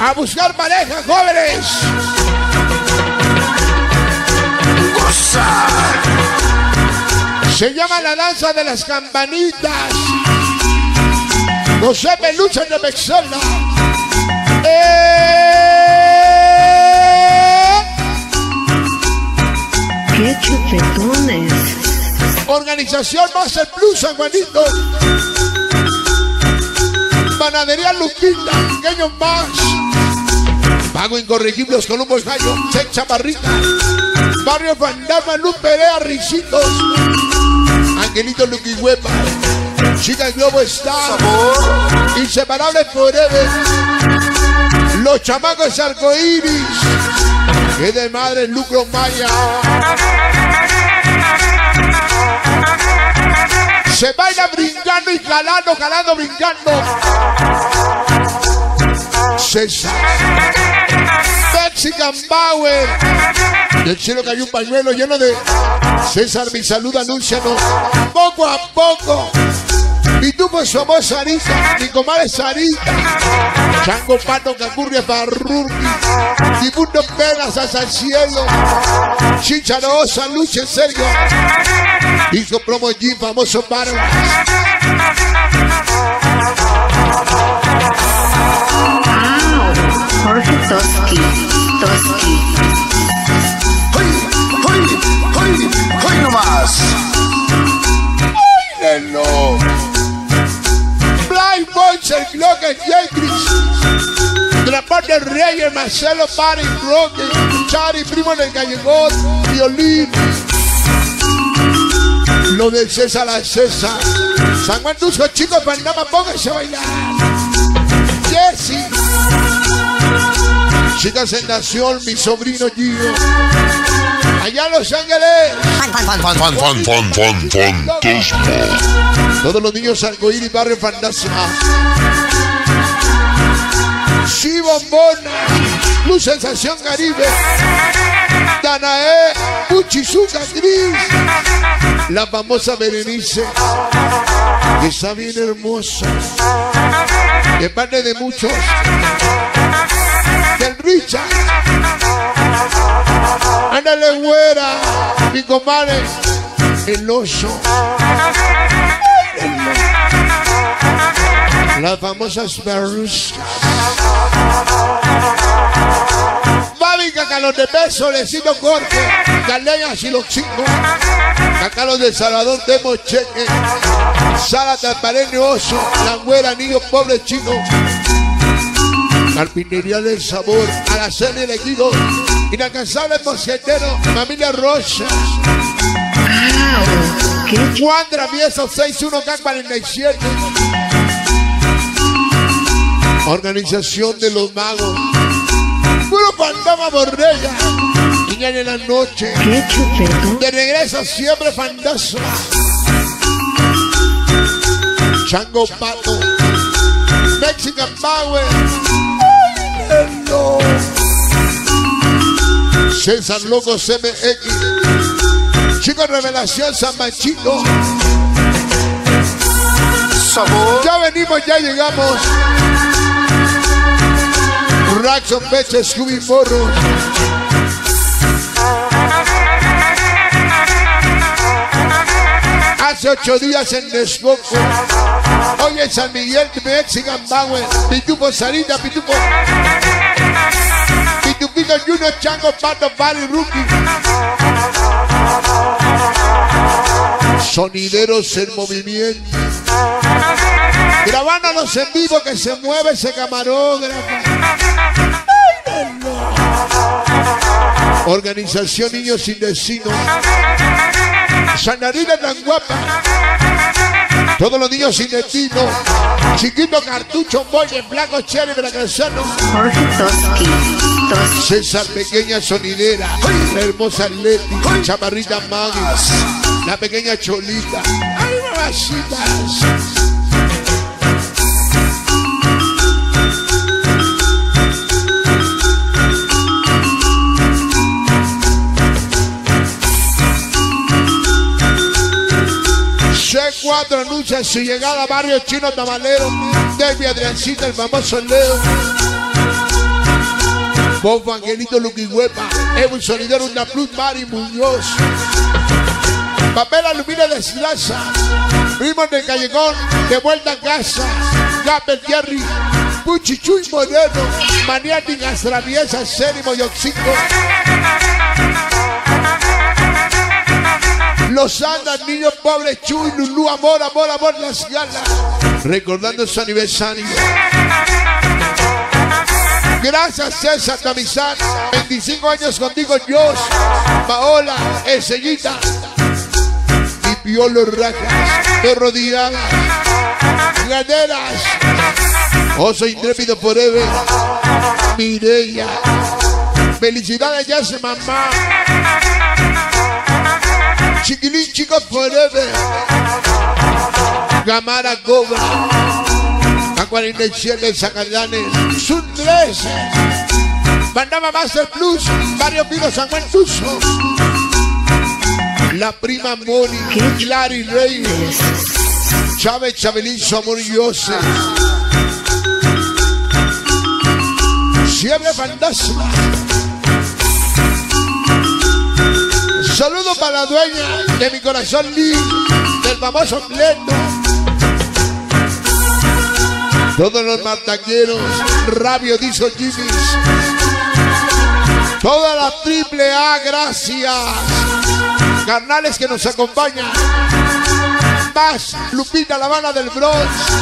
A buscar pareja, jóvenes. Goza. Se llama la danza de las campanitas. José Peluche de Mexola. ¡Qué chupetones! Organización Master Plus San Juanito. Panadería Lupita, Pequeños Más. Pago Incorregible, Los Columbos Gallo, Che Chaparrita. Barrio Fandama, Luz Perea, Ricitos. Angelito Luqui Huepa. Chica Globo Star. Inseparables Forever. Los chamacos Arcoiris. Que de madre lucro Maya. Se baila brincando y calando, calando, brincando. César Mexican Power. Del cielo cayó un pañuelo lleno de César, mi salud, anúncianos. Poco a poco. Y tú pues somos Sarita, mi comadre Sarita. Chango, Pato, Cacurria, Farrurri. Dibundo, Pelas, hasta el cielo. Chicharo, San Luche, en serio. Hizo promo Jim, famoso Barón. Ah, Jorge Tosqui, Tosqui. ¡Hoy nomás! ¡Ay, neno! El Glocker, Jacris, Transporte Reyes, Marcelo, Pari, Roque, Chari, Primo del Gallegón, Violín. Lo del César a César. San Juan Tuzco, chicos, Panamá, pónganse a bailar. Jessy. Chicas en Nación, mi sobrino Gio. Allá en Los Ángeles. Todos los niños arcoíris y barrio fantasma. Sí, Bombona. Luz Sensación Caribe. Danae. Puchizuca Cris. La famosa Berenice. Que está bien hermosa. Que parte de muchos. Del Richard. Ándale, güera, mi compadre, el oso. Las famosas berruscas. Babi, Cacalos de Peso, Lecito Corte, Galeñas y los chicos. Cacalos de Salvador, Temo Cheque, Sala Transparente, Oso, La Güera, Niños Pobres Chicos. Carpinería del Sabor, Araceli Elegido, Inacansable Mosquetero, Familia Rocha. Juan Travieso 61K47. Organización de los Magos. Puro Fantasma Borrella. Niña de la Noche. De regreso siempre fantasma. Chango Pato. Mexican Power. César Loco CMX. Chicos Revelación San Machito. Sabor. Ya venimos, ya llegamos. Raxon Peche, Scooby Morro. Hace 8 días en Descoco. Hoy en San Miguel, Mexican Bauer. Pitufo Sarita, Pitufo. Pitupito Junior, Chango, Pato, Valley, Rookie. Sonideros en movimiento. Grabándonos en vivo, que se mueve ese camarógrafo. Organización Niños Indecidos. Sanarina tan guapa. Todos los niños sin destino. Chiquito Cartucho, Boy, en Blanco, Chévere, Veracruzano. César Pequeña Sonidera. La hermosa Leti. Chaparrita Magis. La pequeña Cholita. ¡Ay, mamacitas! cuatro anuncian su llegada a Barrio Chino Tamalero, Derby Adriancita, el famoso Leo, Bob Angelito Luquihuepa, Evo y Solidero, Una Plus, Mari Muñoz, Papel Aluminio de Slaza, Primos de Callegón, De Vuelta a Casa, Gapel Jerry, Puchichuy Moreno, Maniáticas Traviesas, Cérimo y Los Andas, Niños Pobres, Chuy, Lulú, Amor, Amor, Amor, Las Galas, recordando su aniversario. Gracias César Tamizán, 25 años contigo, Dios, Paola, Esellita y Piolo Rajas, de Rodillas, Ganeras, Oso Intrépido Forever, Mireia, felicidades ya se mamá, Chiquilín Chico Forever, Gamara Goba, A47 Sacadanes, Sun 13, Bandama Master Plus, Barrio Pino San Juan Tuzo, La Prima Moni, Hilary Reyes, Chávez Chabelín, su amor y José, Siempre Fantasma. Saludos para la dueña de mi corazón, Lee, del famoso Pleto. Todos los mataqueros, Rabio Dizo Jimmys, toda la triple A, gracias. Carnales que nos acompañan, más Lupita La Habana del Bronx.